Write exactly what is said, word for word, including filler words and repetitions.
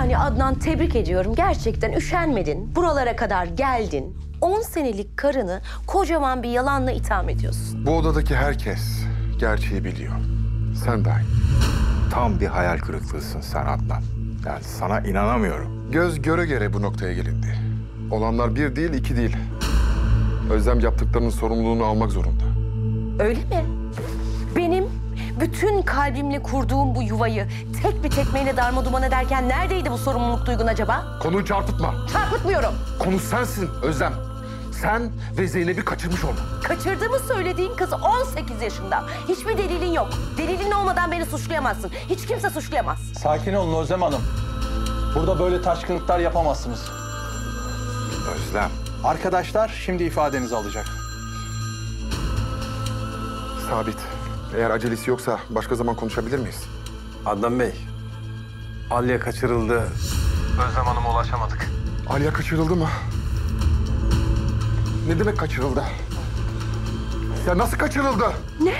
Yani Adnan, tebrik ediyorum. Gerçekten üşenmedin. Buralara kadar geldin. on senelik karını kocaman bir yalanla itham ediyorsun. Bu odadaki herkes gerçeği biliyor. Sen dahil. Tam bir hayal kırıklığısın sen Adnan. Yani sana inanamıyorum. Göz göre göre bu noktaya gelindi. Olanlar bir değil, iki değil. Özlem yaptıklarının sorumluluğunu almak zorunda. Öyle mi? Benim bütün kalbimle kurduğum bu yuvayı tek bir tekmeyle darmaduman ederken neredeydi bu sorumluluk duygun acaba? Konuyu çarpıtma. Çarpıtmıyorum. Konu sensin Özlem. Sen ve Zeynep'i kaçırmış oldun. Kaçırdığımı söylediğin kız on sekiz yaşında. Hiçbir delilin yok. Delilin olmadan beni suçlayamazsın. Hiç kimse suçlayamaz. Sakin olun Özlem Hanım. Burada böyle taşkınlıklar yapamazsınız. Özlem. Arkadaşlar şimdi ifadenizi alacak. Sabit, eğer acelesi yoksa başka zaman konuşabilir miyiz? Adnan Bey, Alya kaçırıldı. Özlem Hanım'a ulaşamadık. Alya kaçırıldı mı? Ne demek kaçırıldı? Ya nasıl kaçırıldı? Ne?